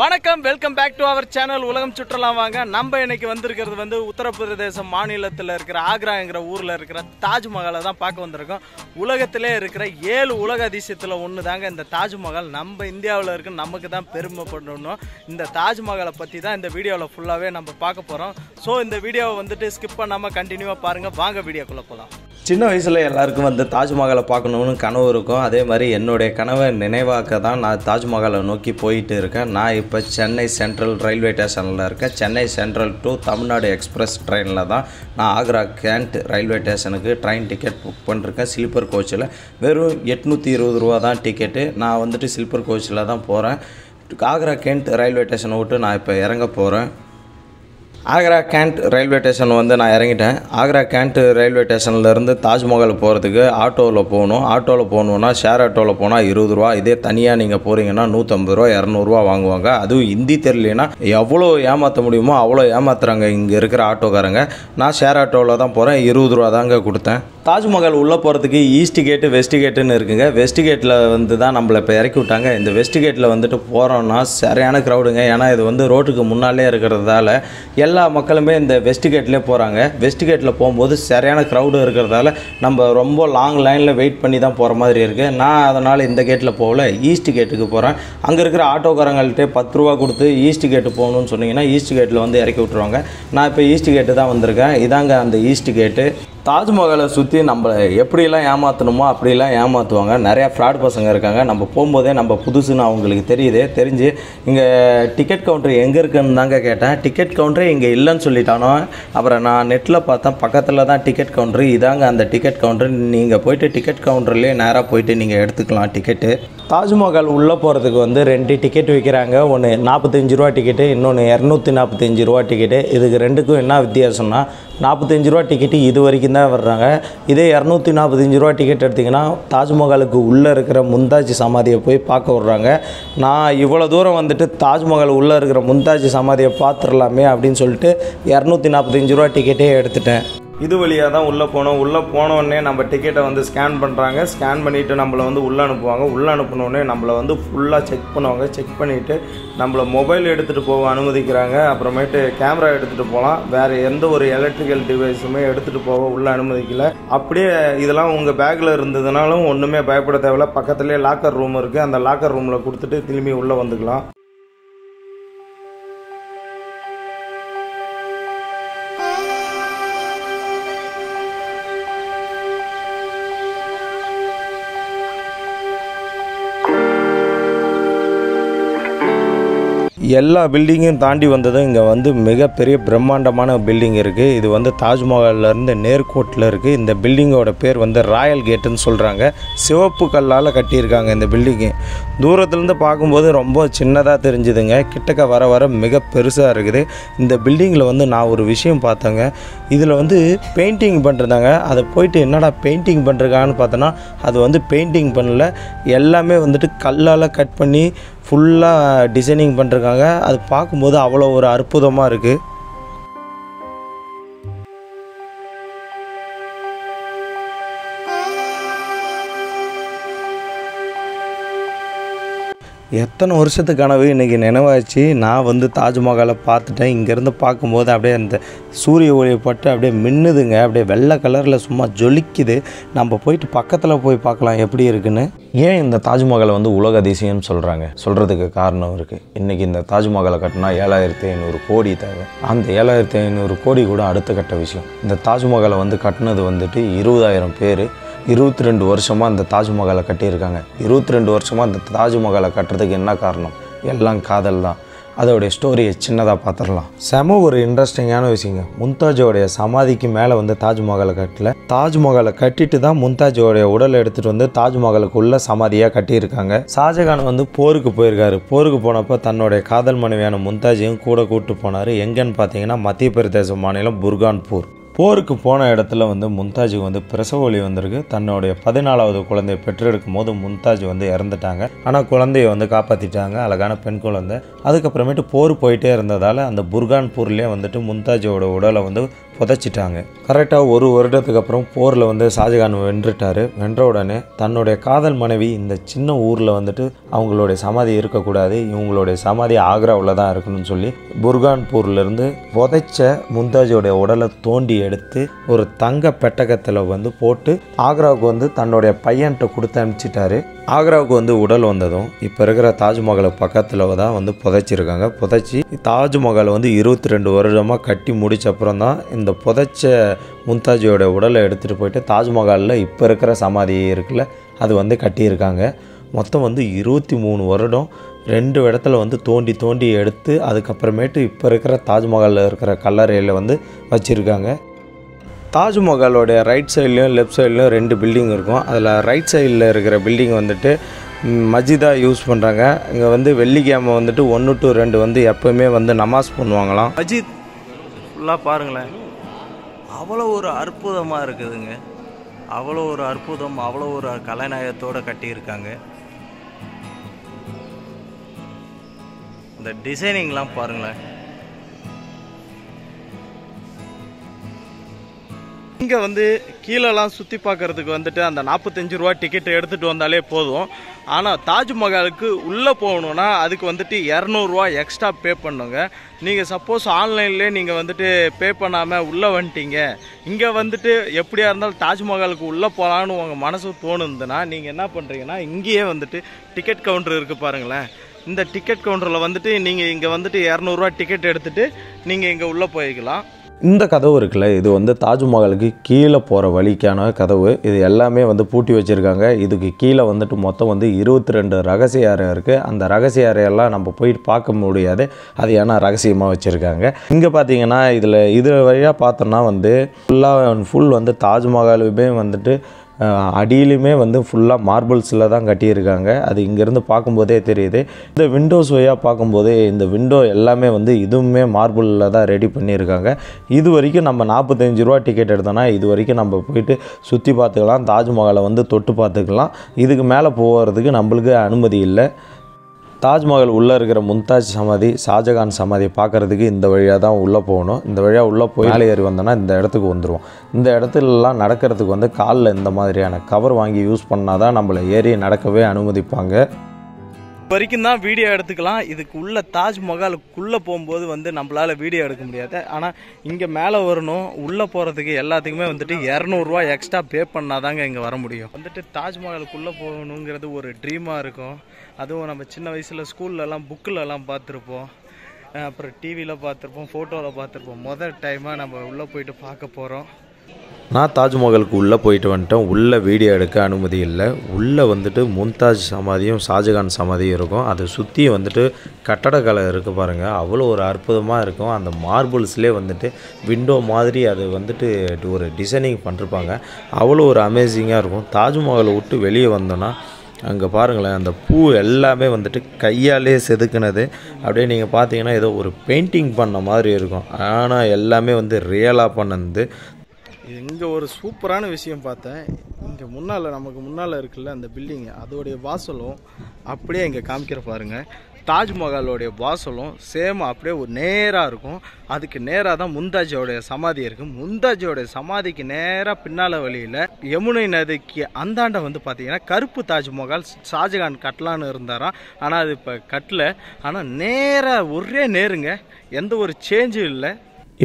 வணக்கம், welcome back to our channel. உலகம் சுற்றலாம் வாங்க. நம்ம இன்னைக்கு வந்திருக்கிறது வந்து உத்தரப்பிரதேச மாநிலத்தில் இருக்கிற ஆக்ராங்கிற ஊரில் இருக்கிற தாஜ்மஹாலை தான் பார்க்க வந்திருக்கோம். உலகத்திலே இருக்கிற 7 உலக அதிசயத்தில் ஒன்று தாங்க இந்த தாஜ்மஹால். நம்ம இந்தியாவில் இருக்க நமக்கு தான் பெருமைப்படணும். இந்த தாஜ்மஹாலை பற்றி தான் இந்த வீடியோவில் ஃபுல்லாகவே நம்ம பார்க்க போகிறோம். ஸோ இந்த வீடியோவை வந்துட்டு ஸ்கிப் பண்ணாமல் கண்டினியூவாக பாருங்கள். வாங்க வீடியோக்குள்ளே போகலாம். சின்ன வயசில் எல்லாருக்கும் வந்து தாஜ்மஹாலை பார்க்கணுன்னு கனவு இருக்கும். அதே மாதிரி என்னுடைய கனவை நினைவாக்க தான் நான் தாஜ்மஹாலை நோக்கி போயிட்டு இருக்கேன். நான் இப்போ சென்னை சென்ட்ரல் ரயில்வே ஸ்டேஷனில் இருக்கேன். Chennai central to Tamil Nadu express ட்ரெயினில் தான் நான் ஆக்ரா கேண்ட் ரயில்வே ஸ்டேஷனுக்கு ட்ரெயின் டிக்கெட் புக் பண்ணிருக்கேன். ஸ்லீப்பர் கோச்சில் வெறும் 820 ரூபா தான் டிக்கெட்டு. நான் வந்துட்டு ஸ்லீப்பர் கோச்சில் தான் போகிறேன். ஆக்ரா கேண்ட் ரயில்வே ஸ்டேஷனை விட்டு நான் இப்போ இறங்க போகிறேன். ஆக்ரா கேண்ட் ரயில்வே ஸ்டேஷன் வந்து நான் இறங்கிட்டேன். ஆக்ரா கேண்ட் ரயில்வே ஸ்டேஷன்லேருந்து தாஜ்மஹால் போகிறதுக்கு ஆட்டோவில் போகணும். ஆட்டோவில் போகணுன்னா ஷேர் ஆட்டோவில் போனால் 20 ரூபா. இதே தனியாக நீங்கள் போகிறீங்கன்னா 150 ரூபா 200 ரூபா வாங்குவாங்க. அதுவும் ஹிந்தி தெரியலனா எவ்வளோ ஏமாற்ற முடியுமோ அவ்வளோ ஏமாத்துறாங்க இங்கே இருக்கிற ஆட்டோக்காரங்க. நான் ஷேர் ஆட்டோவில் தான் போகிறேன். 20 ரூபா தாங்க கொடுத்தேன். தாஜ்மஹால் உள்ளே போகிறதுக்கு ஈஸ்ட் கேட்டு வெஸ்ட் கேட்டுன்னு இருக்குங்க. வெஸ்ட் கேட்டில் வந்து தான் நம்மளை இப்போ இறக்கி விட்டாங்க. இந்த வெஸ்ட் கேட்டில் வந்துட்டு போகிறோன்னா சரியான க்ரௌடுங்க. ஏன்னா இது வந்து ரோட்டுக்கு முன்னாலே இருக்கிறதால எல்லா மக்களுமே இந்த வெஸ்ட் கேட்லேயே போகிறாங்க. வெஸ்ட் கேட்டில் போகும்போது சரியான க்ரௌடு இருக்கிறதால நம்ம ரொம்ப லாங் லைனில் வெயிட் பண்ணி தான் போகிற மாதிரி இருக்குது. நான் அதனால் இந்த கேட்டில் போகல, ஈஸ்ட் கேட்டுக்கு போகிறேன். அங்கே இருக்கிற ஆட்டோக்காரங்கள்ட்டே 10 ரூபா கொடுத்து ஈஸ்ட் கேட்டு போகணுன்னு சொன்னீங்கன்னா ஈஸ்ட் கேட்டில் வந்து இறக்கி விட்ருவாங்க. நான் இப்போ ஈஸ்ட் கேட்டு தான் வந்திருக்கேன். இதாங்க அந்த ஈஸ்ட் கேட்டு. தாஜ்மஹாலை சுற்றி நம்ம எப்படிலாம் ஏமாற்றணுமோ அப்படிலாம் ஏமாற்றுவாங்க. நிறையா ஃப்ராட் பசங்க இருக்காங்க. நம்ம போகும்போதே நம்ம புதுசுன்னு அவங்களுக்கு தெரிஞ்சு இங்கே டிக்கெட் கவுண்டர் எங்கே இருக்குன்னு தாங்க கேட்டேன். டிக்கெட் கவுண்டரே இங்கே இல்லைன்னு சொல்லிட்டானோ. அப்புறம் நான் நெட்டில் பார்த்தேன், பக்கத்தில் தான் டிக்கெட் கவுண்டரு. இதாங்க அந்த டிக்கெட் கவுண்டரு. நீங்கள் போய்ட்டு டிக்கெட் கவுண்டர்லேயே நேராக போய்ட்டு நீங்கள் எடுத்துக்கலாம் டிக்கெட்டு. தாஜ்மஹால் உள்ளே போகிறதுக்கு வந்து 2 டிக்கெட் விற்கிறாங்க. ஒன்று 45 ரூபா டிக்கெட்டு, இன்னொன்று 245 ரூபா டிக்கெட்டு. இதுக்கு ரெண்டுக்கும் என்ன வித்தியாசம்னா 45 ரூபா டிக்கெட்டு இது வரைக்கும் தான் வர்றாங்க. இதே 245 ரூபா டிக்கெட் எடுத்திங்கன்னா தாஜ்மஹாலுக்கு உள்ளே இருக்கிற மும்தாஜ் சமாதியை போய் பார்க்க விட்றாங்க. நான் இவ்வளோ தூரம் வந்துட்டு தாஜ்மஹால் உள்ளே இருக்கிற மும்தாஜ் சமாதியை பார்த்துடலாமே அப்படின்னு சொல்லிட்டு 245 ரூபா டிக்கெட்டே எடுத்துட்டேன். இது வழியாக தான் உள்ளே போனோம். உள்ளே போனோடனே நம்ம டிக்கெட்டை வந்து ஸ்கேன் பண்ணுறாங்க. ஸ்கேன் பண்ணிவிட்டு நம்மளை வந்து உள்ளே அனுப்புவாங்க. உள்ளே அனுப்பினோடனே நம்மளை வந்து ஃபுல்லாக செக் பண்ணுவாங்க. செக் பண்ணிவிட்டு நம்மளை மொபைல் எடுத்துகிட்டு போக அனுமதிக்கிறாங்க. அப்புறமேட்டு கேமரா எடுத்துகிட்டு போகலாம். வேறு எந்த ஒரு எலக்ட்ரிக்கல் டிவைஸுமே எடுத்துகிட்டு போக உள்ளே அனுமதிக்கலை. அப்படியே இதெல்லாம் உங்கள் பேக்கில் இருந்ததுனாலும் ஒன்றுமே பயப்பட தேவையில்லை. பக்கத்துலேயே லாக்கர் ரூம் இருக்குது. அந்த லாக்கர் ரூமில் கொடுத்துட்டு திரும்பி உள்ளே வந்துக்கலாம். எல்லா பில்டிங்கையும் தாண்டி வந்ததும் இங்கே வந்து மிகப்பெரிய பிரம்மாண்டமான பில்டிங் இருக்குது. இது வந்து தாஜ்மஹால்லேருந்து நேர்கோட்டில் இருக்குது. இந்த பில்டிங்கோட பேர் வந்து ராயல் கேட்டுன்னு சொல்கிறாங்க. சிவப்பு கல்லால் கட்டியிருக்காங்க இந்த பில்டிங்கு. தூரத்துலேருந்து பார்க்கும்போது ரொம்ப சின்னதாக தெரிஞ்சுதுங்க. கிட்டக்க வர வர மிக பெருசாக இருக்குது. இந்த பில்டிங்கில் வந்து நான் ஒரு விஷயம் பார்த்தேங்க. இதில் வந்து பெயிண்டிங் பண்ணிருந்தாங்க. அதை போய்ட்டு என்னடா பெயிண்டிங் பண்ணுறாங்கன்னு பார்த்தோன்னா அது வந்து பெயிண்டிங் பண்ணல. எல்லாமே வந்துட்டு கல்லால் கட் பண்ணி ஃபுல்லாக டிசைனிங் பண்ணிருக்காங்க. அது பார்க்கும்போது அவ்வளோ ஒரு அற்புதமாக இருக்குது. எத்தனை வருஷத்து கனவு இன்றைக்கி நினைவாச்சு. நான் வந்து தாஜ்மஹாலை பார்த்துட்டேன். இங்கேருந்து பார்க்கும்போது அப்படியே அந்த சூரிய ஒளி பட்டு அப்படியே மின்னுதுங்க. அப்படியே வெள்ளை கலரில் சும்மா ஜொலிக்குது. நம்ம போயிட்டு பக்கத்தில் போய் பார்க்கலாம் எப்படி இருக்குன்னு. ஏன் இந்த தாஜ்மஹாலை வந்து உலக அதிசயம்னு சொல்கிறதுக்கு காரணம் இருக்குது. இன்றைக்கி இந்த தாஜ்மஹாலை கட்டினா 7500 கோடி தேவை. அந்த 7500 கோடி கூட அடுத்த கட்ட விஷயம். இந்த தாஜ்மஹாலை வந்து கட்டினது வந்துட்டு 20000 பேர் 22 வருஷமாக அந்த தாஜ்மஹாலை கட்டியிருக்காங்க. 22 வருஷமாக அந்த தாஜ்மஹாலை கட்டுறதுக்கு என்ன காரணம்? எல்லாம் காதல் தான். அதோடைய ஸ்டோரியை சின்னதாக பார்த்துடலாம். செம ஒரு இன்ட்ரெஸ்டிங்கான விஷயங்க. மும்தாஜோடைய சமாதிக்கு மேலே வந்து தாஜ்மஹாலை கட்டல. தாஜ்மஹாலை கட்டிட்டு தான் மும்தாஜோடைய உடலை எடுத்துகிட்டு வந்து தாஜ்மஹாலுக்குள்ளே சமாதியாக கட்டியிருக்காங்க. ஷாஜகான் வந்து போருக்கு போயிருக்காரு. போருக்கு போனப்போ தன்னுடைய காதல் மனைவியான மும்தாஜையும் கூட கூப்பிட்டு போனார். எங்கன்னு பார்த்தீங்கன்னா மத்திய பிரதேச மாநிலம் புர்கான்பூர். போருக்கு போன இடத்துல வந்து மும்தாஜுக்கு வந்து பிரசவ வலி வந்திருக்கு. தன்னுடைய 14வது குழந்தையை பெற்றெடுக்கும் போது மும்தாஜ் வந்து இறந்துட்டாங்க. ஆனால் குழந்தையை வந்து காப்பாற்றிட்டாங்க, அழகான பெண் குழந்தை. அதுக்கப்புறமேட்டு போர் போயிட்டே இருந்ததால் அந்த புர்கான்பூர்லேயே வந்துட்டு மும்தாஜோட உடலை வந்து புதைச்சிட்டாங்க. கரெக்டாக ஒரு வருடத்துக்கு அப்புறம் போரில் வந்து ஷாஜகான் வென்றுட்டாரு. வென்ற உடனே தன்னுடைய காதல் மனைவி இந்த சின்ன ஊரில் வந்துட்டு அவங்களுடைய சமாதி இருக்கக்கூடாது, இவங்களுடைய சமாதி ஆக்ராவில் தான் இருக்கணும்னு சொல்லி புர்கான்பூர்லேருந்து புதைச்ச மும்தாஜோடைய உடலை தோண்டி எடுத்து ஒரு தங்க பெட்டகத்தில் வந்து போட்டு ஆக்ராவுக்கு வந்து தன்னுடைய பையன்கிட்ட கொடுத்து அனுப்பிச்சிட்டாரு. ஆக்ராவுக்கு வந்து உடல் வந்ததும் இப்போ இருக்கிற தாஜ்மஹாலை பக்கத்தில் தான் வந்து புதைச்சிருக்காங்க. புதைச்சி தாஜ்மஹால் வந்து 22 வருடமாக கட்டி முடிச்ச அப்புறம் தான் இந்த புதைச்ச மும்தாஜியோட உடலை எடுத்துகிட்டு போயிட்டு தாஜ்மஹாலில் இப்போ இருக்கிற சமாதி இருக்குல்ல அது வந்து கட்டியிருக்காங்க. மொத்தம் வந்து 23 வருடம் 2 இடத்துல வந்து தோண்டி தோண்டி எடுத்து அதுக்கப்புறமேட்டு இப்போ இருக்கிற தாஜ்மஹாலில் இருக்கிற கல்லறையில் வந்து வச்சுருக்காங்க. தாஜ்மஹாலோடைய ரைட் சைட்லேயும் லெஃப்ட் சைட்லேயும் 2 பில்டிங் இருக்கும். அதில் ரைட் சைடில் இருக்கிற பில்டிங் வந்துட்டு மஸ்ஜிதாக யூஸ் பண்ணுறாங்க. இங்கே வந்து வெள்ளிக்கிழமை வந்துட்டு 1 to 2 வந்து எப்போவுமே வந்து நமாஸ் பண்ணுவாங்களாம். மஸ்ஜித் ஃபுல்லாக பாருங்களேன், அவ்வளோ ஒரு அற்புதமாக இருக்குதுங்க. அவ்வளோ ஒரு அற்புதம், அவ்வளோ ஒரு கலைநயத்தோடு கட்டியிருக்காங்க. இந்த டிசைனிங்லாம் பாருங்களேன். இங்கே வந்து கீழெல்லாம் சுற்றி பார்க்குறதுக்கு வந்துட்டு அந்த 45 ரூபா டிக்கெட்டு எடுத்துகிட்டு வந்தாலே போதும். ஆனால் தாஜ்மஹாலுக்கு உள்ளே போகணுன்னா அதுக்கு வந்துட்டு 200 ரூபா எக்ஸ்ட்ரா பே பண்ணுங்க. நீங்கள் சப்போஸ் ஆன்லைன்லேயே நீங்கள் வந்துட்டு பே பண்ணாமல் உள்ளே வந்துட்டீங்க, இங்கே வந்துட்டு எப்படியா இருந்தாலும் தாஜ்மஹாலுக்கு உள்ளே போகலான்னு உங்கள் மனசு தோணுதுன்னா நீங்கள் என்ன பண்ணுறீங்கன்னா இங்கேயே வந்துட்டு டிக்கெட் கவுண்டர் இருக்குது பாருங்களேன். இந்த டிக்கெட் கவுண்டரில் வந்துட்டு நீங்கள் இங்கே வந்துட்டு 200 ரூபா டிக்கெட் எடுத்துகிட்டு நீங்கள் இங்கே உள்ளே போய்க்கலாம். இந்த கதவு இருக்குல்ல, இது வந்து தாஜ்மஹாலுக்கு கீழே போகிற வழிக்கான கதவு. இது எல்லாமே வந்து பூட்டி வச்சுருக்காங்க. இதுக்கு கீழே வந்துட்டு மொத்தம் வந்து 22 ரகசிய அறை இருக்குது. அந்த ரகசிய அறையெல்லாம் நம்ம போயிட்டு பார்க்க முடியாது, அது ஏன்னா ரகசியமாக வச்சுருக்காங்க. இங்கே பார்த்தீங்கன்னா இது வழியாக பார்த்தோன்னா வந்து ஃபுல் வந்து தாஜ்மஹாலுமே வந்துட்டு அடியிலுமே வந்து ஃபுல்லாக மார்பிள்ஸில் தான் கட்டியிருக்காங்க. அது இங்கேருந்து பார்க்கும்போதே தெரியுது. இந்த விண்டோஸ் வழியாக பார்க்கும்போதே இந்த விண்டோ எல்லாமே வந்து இதுவுமே மார்பிளில் தான் ரெடி பண்ணியிருக்காங்க. இது வரைக்கும் நம்ம 45 ரூபா டிக்கெட் எடுத்தோன்னா இது வரைக்கும் நம்ம போயிட்டு சுற்றி பார்த்துக்கலாம், தாஜ்மஹாலை வந்து தொட்டு பார்த்துக்கலாம். இதுக்கு மேலே போகிறதுக்கு நம்மளுக்கு அனுமதி இல்லை. தாஜ்மஹால் உள்ளே இருக்கிற மும்தாஜ் சமாதி, ஷாஜகான் சமாதி பார்க்குறதுக்கு இந்த வழியாக தான் உள்ளே போகணும். இந்த வழியாக உள்ளே போய் மேலே ஏறி வந்தோன்னா இந்த இடத்துக்கு வந்துடுவோம். இந்த இடத்துலலாம் நடக்கிறதுக்கு வந்து காலில் இந்த மாதிரியான கவர் வாங்கி யூஸ் பண்ணால் தான் நம்மளை ஏறி நடக்கவே அனுமதிப்பாங்க. இப்போ வரைக்கும் தான் வீடியோ எடுத்துக்கலாம். இதுக்கு உள்ளே தாஜ்மஹாலுக்குள்ளே போகும்போது வந்து நம்மளால் வீடியோ எடுக்க முடியாது. ஆனால் இங்கே மேலே வரணும், உள்ளே போகிறதுக்கு எல்லாத்துக்குமே வந்துட்டு 200 ரூபா எக்ஸ்ட்ரா பே பண்ணாதாங்க இங்கே வர முடியும். வந்துட்டு தாஜ்மஹாலுக்குள்ளே போகணுங்கிறது ஒரு ட்ரீமாக இருக்கும். அதுவும் நம்ம சின்ன வயசில் ஸ்கூல்லலாம் புக்கிலலாம் பார்த்துருப்போம், அப்புறம் டிவியில் பார்த்துருப்போம், ஃபோட்டோவில் பார்த்துருப்போம். முதல் டைமாக நம்ம உள்ளே போயிட்டு பார்க்க போகிறோம். நான் தாஜ்மஹாலுக்கு உள்ளே போயிட்டு வந்துட்டேன். உள்ளே வீடியோ எடுக்க அனுமதி இல்லை. உள்ளே வந்துட்டு மும்தாஜ் சமாதியும் ஷாஜகான் சமாதியும் இருக்கும். அதை சுற்றி வந்துட்டு கட்டடக்கலை இருக்குது பாருங்கள், அவ்வளோ ஒரு அற்புதமாக இருக்கும். அந்த மார்பிள்ஸ்லேயே வந்துட்டு விண்டோ மாதிரி அது வந்துட்டு ஒரு டிசைனிங் பண்ணிருப்பாங்க, அவ்வளோ ஒரு அமேசிங்காக இருக்கும். தாஜ்மஹாலை விட்டு வெளியே வந்தோன்னா அங்கே பாருங்களேன், அந்த பூ எல்லாமே வந்துட்டு கையாலே செதுக்குனது. அப்படியே நீங்கள் பார்த்தீங்கன்னா ஏதோ ஒரு பெயிண்டிங் பண்ண மாதிரி இருக்கும், ஆனால் எல்லாமே வந்து ரியலாக பண்ணது. இங்கே ஒரு சூப்பரான விஷயம் பார்த்தேன். இங்கே முன்னால் நமக்கு முன்னால் இருக்குல்ல அந்த பில்டிங், அதோடைய வாசலும் அப்படியே இங்கே காமிக்கிற பாருங்கள். தாஜ்மஹாலோடைய வாசலும் சேம் அப்படியே ஒரு நேராக இருக்கும். அதுக்கு நேராக தான் மும்தாஜோடைய சமாதி இருக்குது. மும்தாஜோடைய சமாதிக்கு நேராக பின்னால் வழியில் யமுனை நதிக்கு அந்தாண்டை வந்து பார்த்திங்கன்னா கருப்பு தாஜ்மஹால் ஷாஜகான் கட்டலான்னு இருந்தாராம். ஆனால் அது இப்போ கட்டலை. ஆனால் நேராக ஒரே நேருங்க, எந்த ஒரு சேஞ்சும் இல்லை.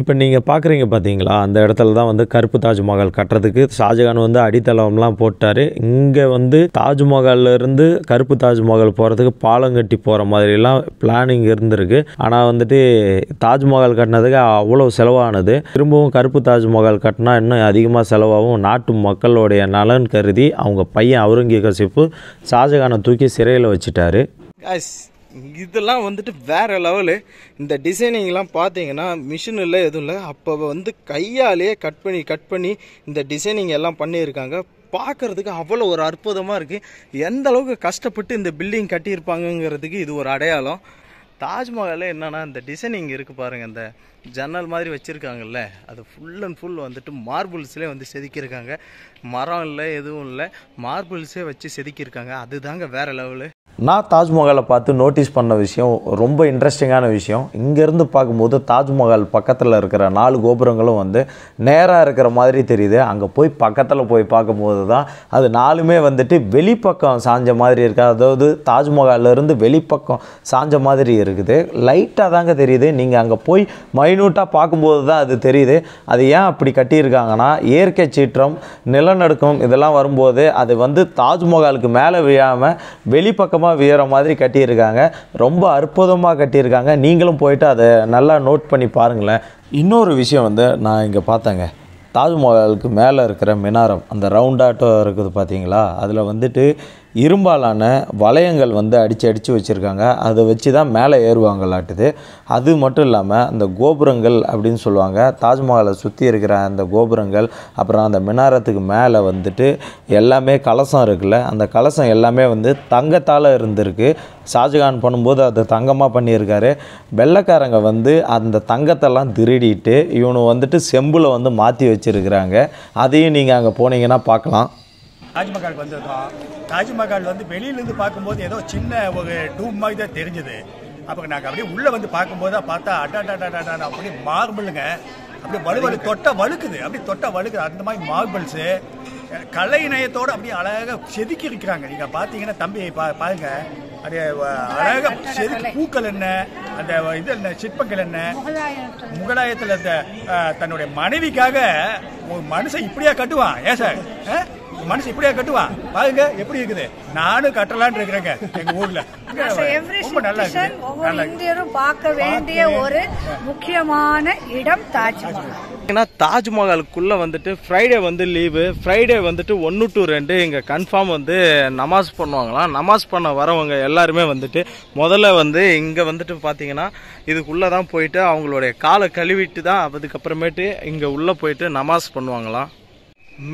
இப்போ நீங்கள் பார்க்குறீங்க பார்த்தீங்களா, அந்த இடத்துல தான் வந்து கருப்பு தாஜ்மஹால் கட்டுறதுக்கு ஷாஜகான் வந்து அடித்தளம்லாம் போட்டார். இங்கே வந்து தாஜ்மஹாலிருந்து கருப்பு தாஜ்மஹால் போகிறதுக்கு பாலம் கட்டி போகிற மாதிரிலாம் பிளானிங் இருந்திருக்கு. ஆனால் வந்துட்டு தாஜ்மஹால் கட்டினதுக்கு அவ்வளோ செலவானது. திரும்பவும் கருப்பு தாஜ்மஹால் கட்டினா இன்னும் அதிகமாக செலவாகும். நாட்டு மக்களுடைய நலன் கருதி அவங்க பையன் அவுரங்கசீப் ஷாஜகானை தூக்கி சிறையில் வச்சுட்டாரு. இதெல்லாம் வந்துட்டு வேறு லெவலு. இந்த டிசைனிங்லாம் பார்த்தீங்கன்னா மிஷின் இல்லை, எதுவும் இல்லை. அப்போ வந்து கையாலேயே கட் பண்ணி இந்த டிசைனிங் எல்லாம் பண்ணியிருக்காங்க. பார்க்குறதுக்கு அவ்வளோ ஒரு அற்புதமாக இருக்குது. எந்த அளவுக்கு கஷ்டப்பட்டு இந்த பில்டிங் கட்டியிருப்பாங்கங்கிறதுக்கு இது ஒரு அடையாளம். தாஜ்மஹாலில் என்னென்னா இந்த டிசைனிங் இருக்குது பாருங்கள், இந்த ஜன்னல் மாதிரி வச்சுருக்காங்கல்ல, அது ஃபுல் அண்ட் ஃபுல் வந்துட்டு மார்பிள்ஸ்லேயே வந்து செதுக்கியிருக்காங்க. மரம் இல்லை, எதுவும் இல்லை, மார்பிள்ஸே வச்சு செதுக்கியிருக்காங்க. அதுதாங்க வேறு லெவலு. நான் தாஜ்மஹாலை பார்த்து நோட்டீஸ் பண்ண விஷயம் ரொம்ப இன்ட்ரெஸ்டிங்கான விஷயம். இங்கேருந்து பார்க்கும்போது தாஜ்மஹால் பக்கத்தில் இருக்கிற 4 கோபுரங்களும் வந்து நேராக இருக்கிற மாதிரி தெரியுது. அங்கே போய் பக்கத்தில் போய் பார்க்கும்போது தான் அது 4மே வந்துட்டு வெளிப்பக்கம் சாஞ்ச மாதிரி இருக்குது. அதாவது தாஜ்மஹாலிருந்து வெளிப்பக்கம் சாஞ்ச மாதிரி இருக்குது. லைட்டாக தாங்க தெரியுது. நீங்கள் அங்கே போய் மைனூட்டாக பார்க்கும்போது தான் அது தெரியுது. அது ஏன் அப்படி கட்டியிருக்காங்கன்னா, இயற்கை சீற்றம், நிலநடுக்கம் இதெல்லாம் வரும்போது அது வந்து தாஜ்மஹாலுக்கு மேலே விழாமல் வெளிப்பக்கமாக வேற மாதிரி கட்டியிருக்காங்க. ரொம்ப அற்புதமாக கட்டியிருக்காங்க. நீங்களும் போயிட்டு அதை நல்லா நோட் பண்ணி பாருங்களேன். இன்னொரு விஷயம் வந்து நான் இங்கே பார்த்தேங்க, தாஜ்மஹாலுக்கு மேலே இருக்கிற மினாரம், அந்த ரவுண்டாட்டோ இருக்குது பார்த்தீங்களா, அதில் வந்துட்டு இரும்பாலான வளையங்கள் வந்து அடித்து வச்சுருக்காங்க. அதை வச்சு தான் மேலே ஏறுவாங்களாட்டுது. அது மட்டும் இல்லாமல் அந்த கோபுரங்கள் அப்படின்னு சொல்லுவாங்க, தாஜ்மஹாலை சுற்றி இருக்கிற அந்த கோபுரங்கள், அப்புறம் அந்த மினாரத்துக்கு மேலே வந்துட்டு எல்லாமே கலசம் இருக்குல்ல, அந்த கலசம் எல்லாமே வந்து தங்கத்தால் இருந்திருக்கு. ஷாஜகான் பண்ணும்போது அதை தங்கமாக பண்ணியிருக்காரு. வெள்ளைக்காரங்க வந்து அந்த தங்கத்தெல்லாம் திருடிட்டு இவனு வந்துட்டு செம்பில் வந்து மாற்றி வச்சுருக்கிறாங்க. அதையும் நீங்கள் அங்கே போனீங்கன்னா பார்க்கலாம். தாஜ்மஹாலுக்கு வந்திருக்கோம். தாஜ்மஹால் வந்து வெளியிலேருந்து பார்க்கும்போது ஏதோ சின்ன ஒரு டூம் மாதிரி தான் தெரிஞ்சது. அப்போ நாங்கள் அப்படியே உள்ளே வந்து பார்க்கும்போது தான் பார்த்தா அட்டாட்டாட்டாட்டான் அப்படியே மார்பிளுங்க, அப்படியே வலுவலு தொட்டா வழுக்குது அந்த மாதிரி மார்பிள்ஸு கலை நயத்தோடு அப்படியே அழகாக செதுக்கி இருக்கிறாங்க. நீங்கள் பார்த்தீங்கன்னா தம்பி பாருங்க, அப்படியே அழகாக செதுக்கி பூக்கள் என்ன, அந்த இது என்ன, சிற்பங்கள் என்ன, முகலாயத்தில் தன்னுடைய மனைவிக்காக ஒரு மனுஷன் இப்படியா கட்டுவான்? ஏன் சார் மனுஷன் இப்படியா கட்டுவான்? பாருங்க எப்படி இருக்குது. நானும் கட்டலான்னு இருக்கிறேங்க எங்க ஊர்ல. ரொம்ப நல்லா இருக்கு. பார்க்க வேண்டிய ஒரு முக்கியமான இடம் தாஜ்மஹால். ஏன்னா தாஜ்மஹாலுக்குள்ளே வந்துட்டு ஃப்ரைடே வந்து லீவு. ஃப்ரைடே வந்துட்டு 1 to 2 இங்கே கன்ஃபார்ம் வந்து நமாஸ் பண்ணுவாங்களாம். நமாஸ் பண்ண வரவங்க எல்லாருமே வந்துட்டு முதல்ல வந்து இங்கே வந்துட்டு பார்த்தீங்கன்னா இதுக்குள்ளே தான் போயிட்டு அவங்களுடைய காலை கழுவிட்டு தான் அதுக்கப்புறமேட்டு இங்கே உள்ளே போயிட்டு நமாஸ் பண்ணுவாங்களாம்.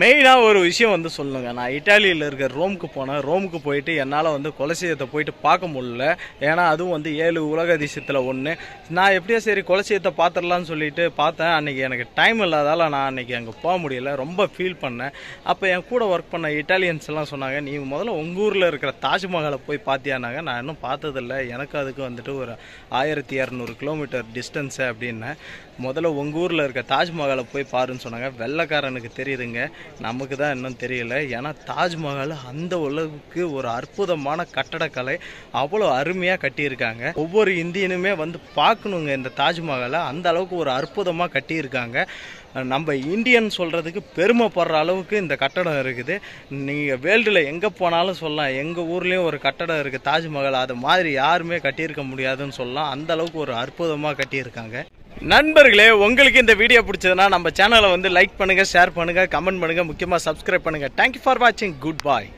மெயினாக ஒரு விஷயம் வந்து சொல்லுங்க, நான் இட்டாலியில் இருக்கிற ரோமுக்கு போனேன். ரோமுக்கு போயிட்டு என்னால் வந்து கொலசியத்தை போயிட்டு பார்க்க முடியல. ஏன்னா அதுவும் வந்து 7 உலக அதிசயத்தில் 1. நான் எப்படியா சரி கொலசியத்தை பார்த்துடலான்னு சொல்லிட்டு பார்த்தேன். அன்றைக்கி எனக்கு டைம் இல்லாதால் நான் அன்றைக்கி அங்கே போக முடியல. ரொம்ப ஃபீல் பண்ணேன். அப்போ என் கூட ஒர்க் பண்ண இட்டாலியன்ஸ் எல்லாம் சொன்னாங்க, நீ முதல்ல உங்கள் ஊரில் இருக்கிற தாஜ்மஹாலை போய் பார்த்தியானாங்க. நான் இன்னும் பார்த்ததில்லை, எனக்கு அதுக்கு வந்துட்டு ஒரு 1200 கிலோமீட்டர் டிஸ்டன்ஸு அப்படின்னேன். முதல்ல உங்கள் ஊரில் இருக்க தாஜ்மஹாலை போய் பாருன்னு சொன்னாங்க. வெள்ளைக்காரனுக்கு தெரியுதுங்க, நமக்கு தான் இன்னும் தெரியல. ஏன்னா தாஜ்மஹால் அந்த உலகுக்கு ஒரு அற்புதமான கட்டடக்கலை, அவ்வளோ அருமையாக கட்டியிருக்காங்க. ஒவ்வொரு இந்தியனுமே வந்து பார்க்கணுங்க இந்த தாஜ்மஹாலை, அந்த அளவுக்கு ஒரு அற்புதமாக கட்டியிருக்காங்க. நம்ம இந்தியன் சொல்கிறதுக்கு பெருமைப்படுற அளவுக்கு இந்த கட்டடம் இருக்குது. நீங்கள் வேர்ல்டில் எங்கே போனாலும் சொல்லலாம், எங்கள் ஊர்லேயும் ஒரு கட்டடம் இருக்குது தாஜ்மஹால், அது மாதிரி யாருமே கட்டியிருக்க முடியாதுன்னு சொல்லலாம். அந்த அளவுக்கு ஒரு அற்புதமாக கட்டியிருக்காங்க. நண்பர்களே, உங்களுக்கு இந்த வீடியோ பிடிச்சதுன்னா நம்ம சேனலை வந்து லைக் பண்ணுங்கள், ஷேர் பண்ணுங்கள், கமெண்ட் பண்ணுங்கள், முக்கியமாக சப்ஸ்கிரைப் பண்ணுங்கள். தேங்க்யூ ஃபார் வாட்சிங். குட் பாய்.